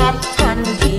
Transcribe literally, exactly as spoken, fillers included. up and